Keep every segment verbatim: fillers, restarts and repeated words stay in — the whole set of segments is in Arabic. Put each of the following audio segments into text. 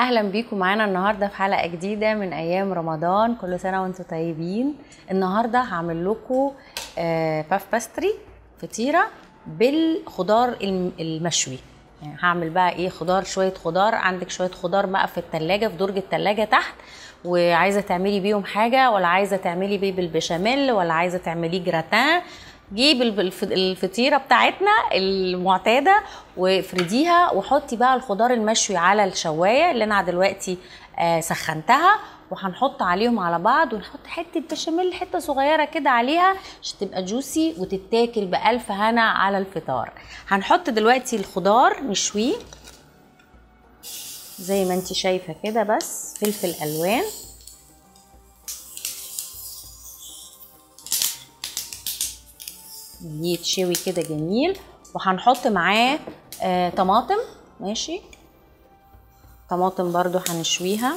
اهلا بيكم معانا النهارده في حلقه جديده من ايام رمضان. كل سنه وانتم طيبين. النهارده هعمل لكم باف باستري، فطيره بالخضار المشوي. يعني هعمل بقى ايه؟ خضار، شويه خضار، عندك شويه خضار بقى في التلاجة، في درج التلاجة تحت، وعايزه تعملي بيهم حاجه، ولا عايزه تعملي بيه بالبشاميل، ولا عايزه تعمليه جراتان. جيب الفطيره بتاعتنا المعتاده وافرديها، وحطي بقى الخضار المشوي على الشوايه اللي انا دلوقتي سخنتها، وهنحط عليهم على بعض، ونحط حته بشاميل حته صغيره كده عليها عشان تبقى جوسي وتتاكل بألف هنا على الفطار. هنحط دلوقتي الخضار نشويه زي ما انت شايفه كده، بس فلفل الوان، يتشوي كده جميل، وهنحط معاه آه طماطم. ماشي، طماطم برضو هنشويها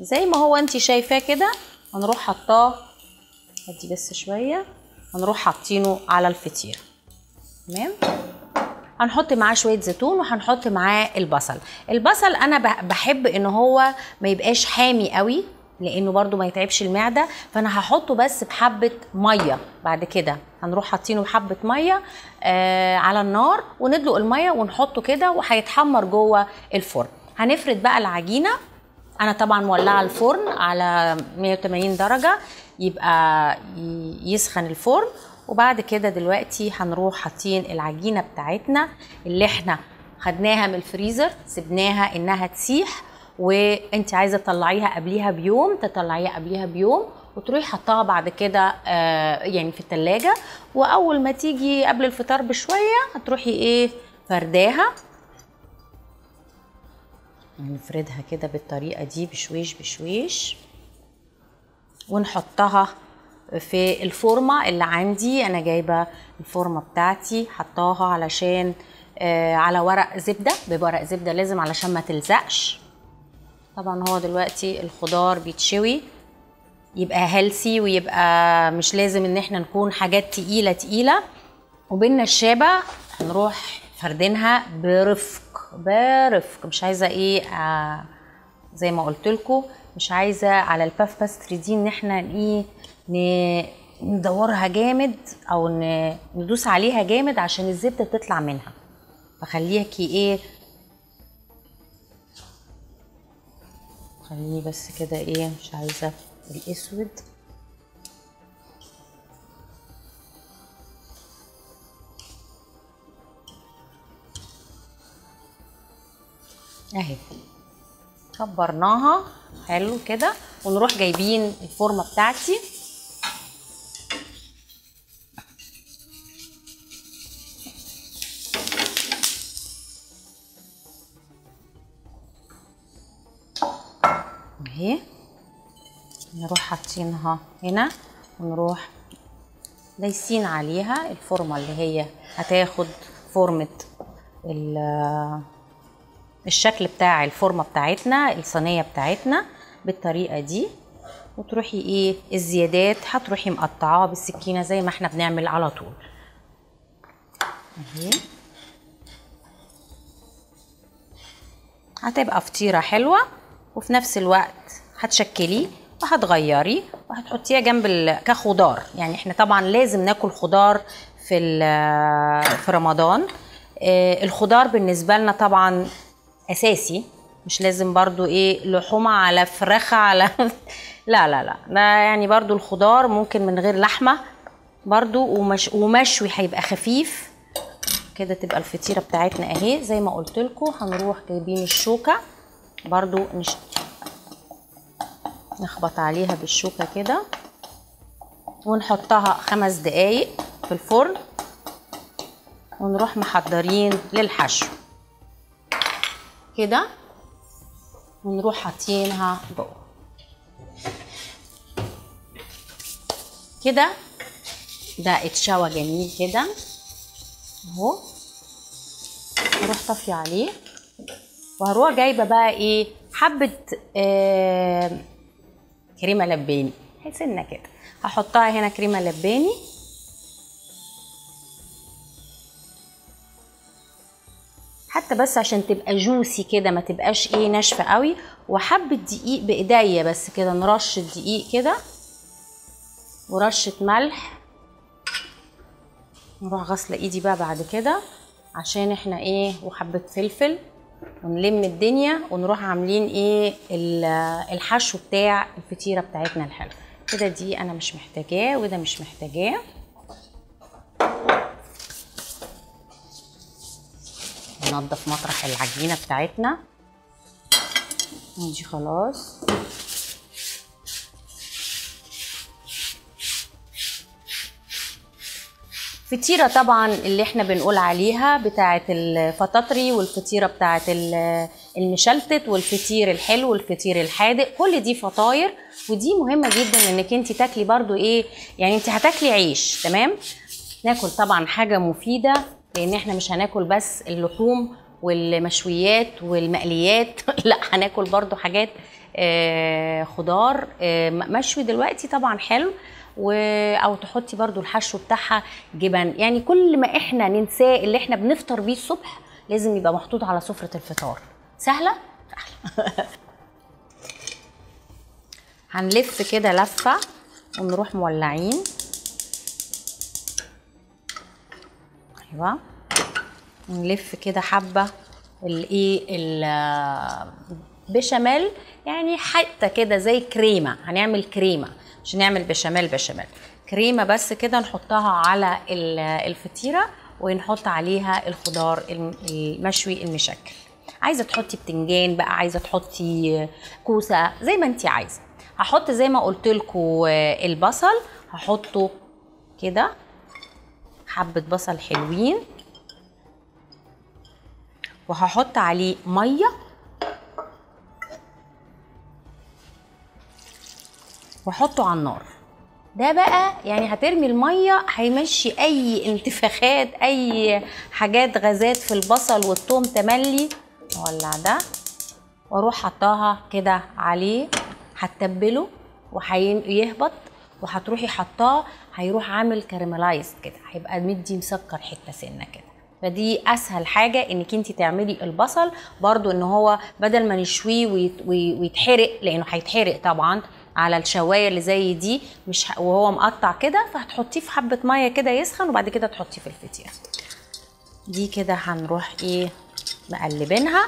زي ما هو انتي شايفاه كده. هنروح حطاه، ادي بس شويه، هنروح حاطينه على الفطيره. تمام، هنحط معاه شويه زيتون، وهنحط معاه البصل. البصل انا بحب ان هو ما يبقاش حامي قوي لانه برضو ما يتعبش المعده، فانا هحطه بس بحبه ميه. بعد كده هنروح حاطينه بحبه ميه آه على النار، وندلق الميه ونحطه كده، وهيتحمر جوه الفرن. هنفرد بقى العجينه. انا طبعا مولعه الفرن على مية وتمانين درجه، يبقى يسخن الفرن. وبعد كده دلوقتي هنروح حاطين العجينه بتاعتنا اللي احنا خدناها من الفريزر، سبناها انها تسيح، وانت عايزه تطلعيها قبليها بيوم، تطلعيها قبليها بيوم، وتروحي حطها بعد كده آه يعني في التلاجة. واول ما تيجي قبل الفطار بشويه هتروحي ايه فرداها. نفردها كده بالطريقه دي، بشويش بشويش، ونحطها في الفورمه اللي عندي. انا جايبه الفورمه بتاعتي، حطاها علشان آه على ورق زبده، بورق زبده لازم علشان ما تلزقش. طبعا هو دلوقتي الخضار بيتشوي، يبقى هيلثي، ويبقى مش لازم ان احنا نكون حاجات تقيله تقيله. وبيننا الشابه هنروح فردينها برفق برفق. مش عايزه ايه آه زي ما قلت لكم، مش عايزه على الباف باستري دي ان احنا ايه ندورها جامد او ندوس عليها جامد عشان الزبده بتطلع منها. فخليكي ايه، خليه بس كده ايه، مش عايزه الاسود. اهي كبرناها حلو كده، ونروح جايبين الفورمه بتاعتي. اهي نروح حاطينها هنا، ونروح دايسين عليها. الفورمه اللي هي هتاخد فورمه الشكل بتاع الفورمه بتاعتنا، الصينيه بتاعتنا، بالطريقه دي. وتروحي ايه الزيادات هتروحي مقطعاها بالسكينه زي ما احنا بنعمل على طول. اهي هتبقى فطيره حلوه، وفي نفس الوقت هتشكليه وهتغيري وهتحطيها جنب كخضار. يعني احنا طبعا لازم ناكل خضار في في رمضان. اه الخضار بالنسبه لنا طبعا اساسي، مش لازم برضو ايه لحومه على فراخه على لا لا لا ده يعني برضو الخضار ممكن من غير لحمه برضو، ومش ومشوي هيبقى خفيف كده. تبقى الفطيره بتاعتنا اهي زي ما قلت لكم. هنروح جايبين الشوكه برضو، نش... نخبط عليها بالشوكة كده، ونحطها خمس دقايق في الفرن، ونروح محضرين للحشو كده، ونروح حاطينها جوه كده. ده اتشوى جميل كده اهو، نروح طافيه عليه. وهروح جايبه بقى ايه حبه آه كريمه لباني، هسنه كده هحطها هنا كريمه لباني. حتى بس عشان تبقى جوسي كده، ما تبقاش ايه ناشفه قوي. وحبه دقيق بايديا بس كده، نرش الدقيق كده ورشه ملح. نروح غسله ايدي بقى بعد كده عشان احنا ايه، وحبه فلفل، ونلم الدنيا ونروح عاملين ايه الحشو بتاع الفطيره بتاعتنا الحلوه كده. دي انا مش محتاجاه وده مش محتاجاه، ننضف مطرح العجينه بتاعتنا. دي خلاص فطيره طبعا اللي احنا بنقول عليها بتاعه الفطاطري، والفطيره بتاعه المشلتت، والفطير الحلو والفطير الحادق، كل دي فطاير. ودي مهمه جدا انك انت تاكلي برضو ايه، يعني انت هتاكلي عيش تمام، ناكل طبعا حاجه مفيده لان احنا مش هناكل بس اللحوم والمشويات والمقليات لا هناكل برضو حاجات آه خضار آه مشوي دلوقتي طبعا حلو، و... او تحطي برضو الحشو بتاعها جبن. يعني كل ما احنا ننساه اللي احنا بنفطر بيه الصبح لازم يبقى محطوط على سفره الفطار. سهله سهله هنلف كده لفه ونروح مولعين. ايوه نلف كده حبه الايه البشاميل، يعني حتى كده زي كريمه، هنعمل كريمه مش نعمل بشاميل بشاميل، كريمه بس كده نحطها على الفطيره ونحط عليها الخضار المشوي المشكل. عايزه تحطي بتنجان بقى، عايزه تحطي كوسه، زي ما انت عايزه. هحط زي ما قلت لكم البصل، هحطه كده حبه بصل حلوين، وهحط عليه ميه، وحطه على النار. ده بقى يعني هترمي الميه، هيمشي اي انتفاخات، اي حاجات غازات في البصل والثوم تملي. نولع ده واروح حطاها كده عليه، هتتبله وهيهبط، وهتروحي حطاه هيروح عامل كارملايز كده، هيبقى مدي مسكر حته سنه كده. فدي اسهل حاجه انك انت تعملي البصل برضو، ان هو بدل ما نشويه ويتحرق، لانه هيتحرق طبعا على الشوايه اللي زي دي مش ه... وهو مقطع كده، فهتحطيه في حبه ميه كده يسخن، وبعد كده تحطيه في الفطيره دي كده. هنروح ايه مقلبينها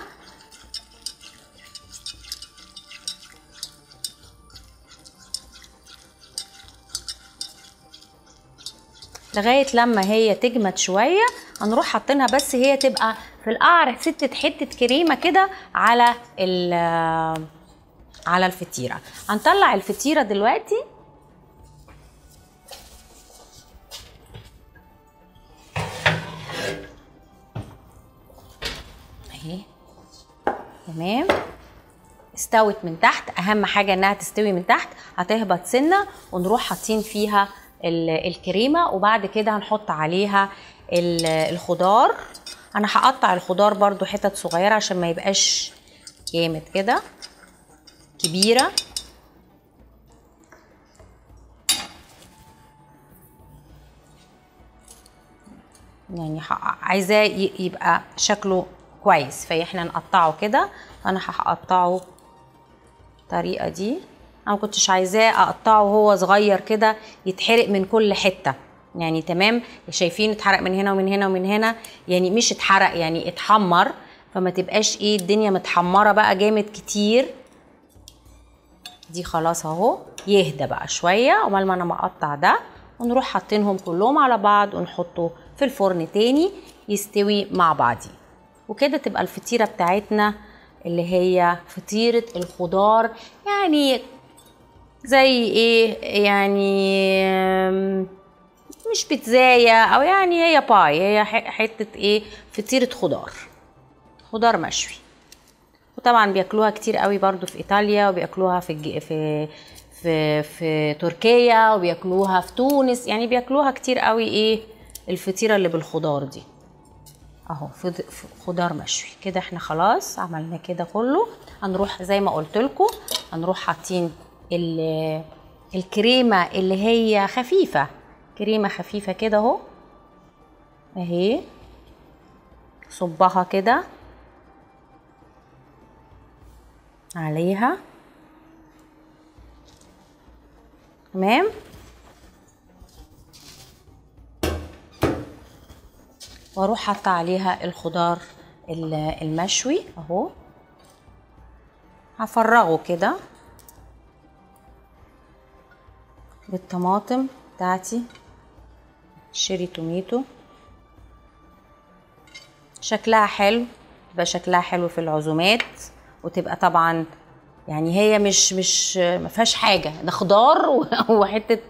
لغايه لما هي تجمد شويه، هنروح حاطينها بس هي تبقى في القعر ستة حته كريمه كده على ال على الفطيره. هنطلع الفطيره دلوقتي اهي تمام، استوت من تحت، اهم حاجه انها تستوي من تحت. هتهبط سنه ونروح حاطين فيها الكريمه، وبعد كده هنحط عليها الخضار. انا هقطع الخضار برضو حتت صغيره عشان ما يبقاش جامد كده كبيره. يعني عايزاه يبقى شكله كويس، فاحنا نقطعه كده. انا هقطعه الطريقه دي، انا ما كنتش عايزاه اقطعه وهو صغير كده يتحرق من كل حته. يعني تمام، شايفين اتحرق من هنا ومن هنا ومن هنا، يعني مش اتحرق يعني اتحمر، فما تبقاش ايه الدنيا متحمره بقى جامد كتير. دي خلاص اهو يهدى بقى شويه، عقبال ما انا مقطع ده، ونروح حاطينهم كلهم على بعض ونحطه في الفرن تاني يستوي مع بعضيه. وكده تبقى الفطيره بتاعتنا اللي هي فطيره الخضار، يعني زي ايه، يعني مش بيتزايه، او يعني هي باي، هي حته ايه فطيره خضار، خضار مشوي. وطبعا بياكلوها كتير قوي برضو في ايطاليا، وبياكلوها في في في في تركيا، وبياكلوها في تونس، يعني بياكلوها كتير قوي ايه الفطيره اللي بالخضار دي اهو. خضار مشوي كده. احنا خلاص عملنا كده كله. هنروح زي ما قلت لكم هنروح حاطين الكريمه اللي هي خفيفه، كريمه خفيفه كده اهو اهي، صبها كده عليها. تمام، واروح حاطه عليها الخضار المشوي اهو، هفرغه كده بالطماطم بتاعتي شيري توميتو. شكلها حلو، تبقى شكلها حلو في العزومات، وتبقى طبعا يعني هي مش مش ما فيهاش حاجه، ده خضار وحته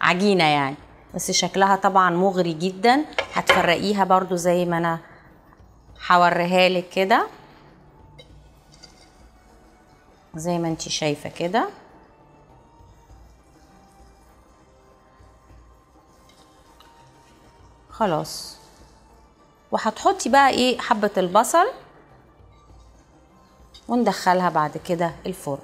عجينه يعني، بس شكلها طبعا مغري جدا. هتفرقيها برضو زي ما انا هوريها لك كده، زي ما انتي شايفه كده. خلاص، وهتحطي بقى ايه حبه البصل وندخلها بعد كده الفرن.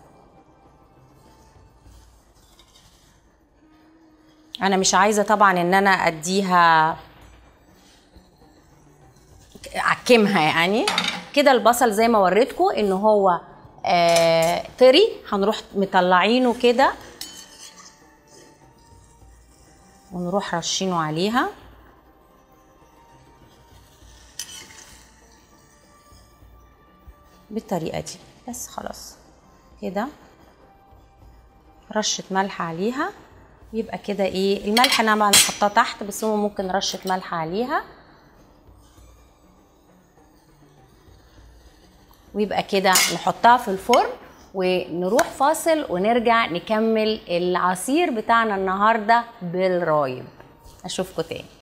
انا مش عايزه طبعا ان انا اديها اعكمها يعني كده. البصل زي ما وريتكم ان هو آه طري، هنروح مطلعينه كده ونروح رشينه عليها. بالطريقه دي بس خلاص كده، رشه ملح عليها، يبقى كده ايه الملح انا ما حطاه تحت، بس هو ممكن رشه ملح عليها، ويبقى كده نحطها في الفرن. ونروح فاصل ونرجع نكمل العصير بتاعنا النهارده بالرايب. اشوفكم تاني.